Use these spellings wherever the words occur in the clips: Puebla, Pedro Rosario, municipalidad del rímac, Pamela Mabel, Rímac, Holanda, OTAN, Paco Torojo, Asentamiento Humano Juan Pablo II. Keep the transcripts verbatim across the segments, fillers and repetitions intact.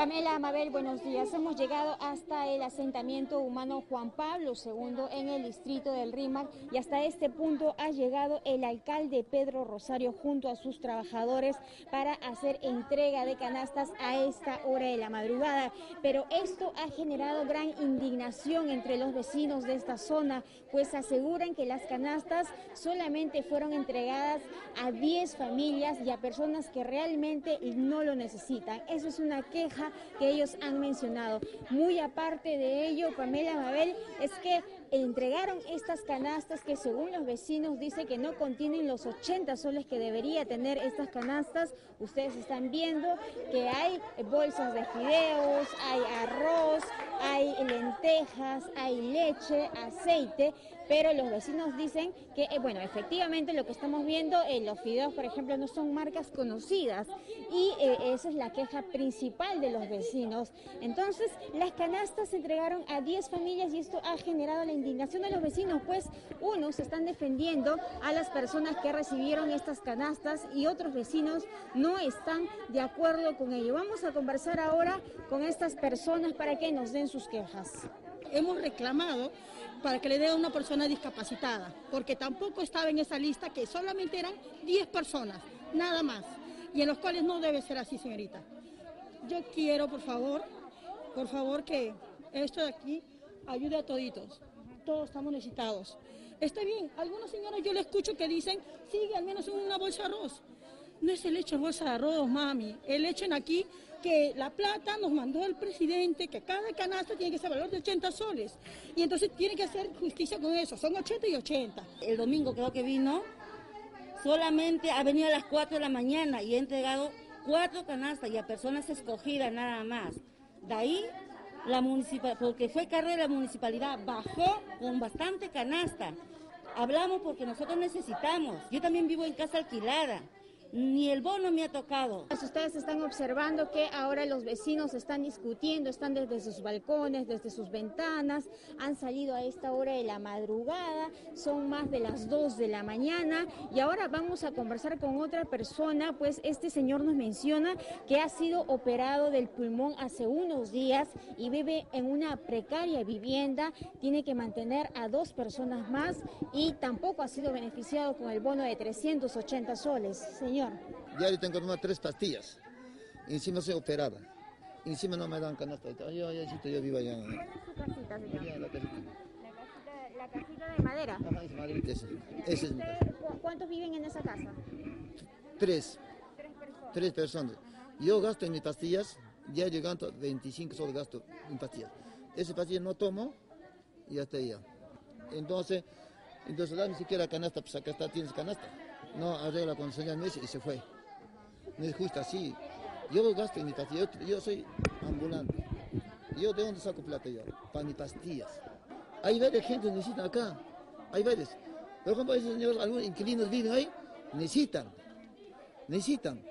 Pamela Mabel, buenos días. Hemos llegado hasta el asentamiento humano Juan Pablo segundo en el distrito del Rímac, y hasta este punto ha llegado el alcalde Pedro Rosario junto a sus trabajadores para hacer entrega de canastas a esta hora de la madrugada. Pero esto ha generado gran indignación entre los vecinos de esta zona, pues aseguran que las canastas solamente fueron entregadas a diez familias y a personas que realmente no lo necesitan. Eso es una queja que ellos han mencionado. Muy aparte de ello, Pamela Mabel, es que entregaron estas canastas que, según los vecinos, dice que no contienen los ochenta soles que debería tener estas canastas. Ustedes están viendo que hay bolsas de fideos, hay arroz, hay lentejas, hay leche, aceite, pero los vecinos dicen que, eh, bueno, efectivamente lo que estamos viendo, eh, los fideos, por ejemplo, no son marcas conocidas, y eh, esa es la queja principal de los vecinos. Entonces, las canastas se entregaron a diez familias y esto ha generado la indignación de los vecinos, pues unos están defendiendo a las personas que recibieron estas canastas y otros vecinos no están de acuerdo con ello. Vamos a conversar ahora con estas personas para que nos den sus quejas. Hemos reclamado para que le dé a una persona discapacitada, porque tampoco estaba en esa lista, que solamente eran diez personas, nada más, y en los cuales no debe ser así, señorita. Yo quiero, por favor, por favor, que esto de aquí ayude a toditos. Todos estamos necesitados. Está bien, algunas señoras yo le escucho que dicen, sigue al menos una bolsa de arroz. No es el hecho de bolsa de arroz, mami. El hecho en aquí que la plata nos mandó el presidente, que cada canasta tiene que ser valor de ochenta soles. Y entonces tiene que hacer justicia con eso. Son ochenta y ochenta. El domingo creo que vino, solamente ha venido a las cuatro de la mañana y ha entregado cuatro canastas y a personas escogidas nada más. De ahí, la municipal, porque fue cargo de la municipalidad, bajó con bastante canasta. Hablamos porque nosotros necesitamos. Yo también vivo en casa alquilada. Ni el bono me ha tocado. Ustedes están observando que ahora los vecinos están discutiendo, están desde sus balcones, desde sus ventanas, han salido a esta hora de la madrugada, son más de las dos de la mañana, y ahora vamos a conversar con otra persona, pues este señor nos menciona que ha sido operado del pulmón hace unos días y vive en una precaria vivienda, tiene que mantener a dos personas más y tampoco ha sido beneficiado con el bono de trescientos ochenta soles. Señor, diario tengo que tomar tres pastillas, encima soy operada, encima no me dan canasta. Yo, yo, yo, yo vivo allá en la casita, señor. La casita, la casita de madera. Ajá, es madera, esa. Esa es mi casa. ¿Cuántos viven en esa casa? Tres. Tres personas. Tres personas. Yo gasto en mis pastillas, ya llegando a veinticinco soles gasto en pastillas. Esa pastilla no tomo y hasta allá. Entonces, entonces ni siquiera canasta, pues acá está, tienes canasta. No arregla con señal y se fue. No es justo así. Yo gasto en mi pastilla, yo, yo soy ambulante. Yo de dónde saco plata yo, para mis pastillas. Hay varias gente que necesitan acá, hay varias. Por ejemplo, esos señores, algunos inquilinos viven ahí, necesitan, necesitan.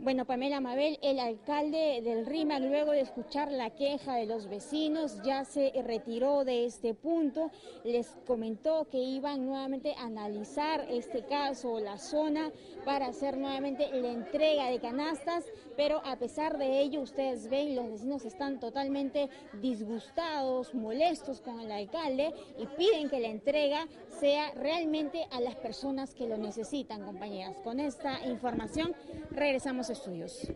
Bueno, Pamela Mabel, el alcalde del Rímac, luego de escuchar la queja de los vecinos, ya se retiró de este punto. Les comentó que iban nuevamente a analizar este caso, la zona, para hacer nuevamente la entrega de canastas, pero a pesar de ello, ustedes ven, los vecinos están totalmente disgustados, molestos con el alcalde y piden que la entrega sea realmente a las personas que lo necesitan, compañeras. Con esta información regresamos estudios.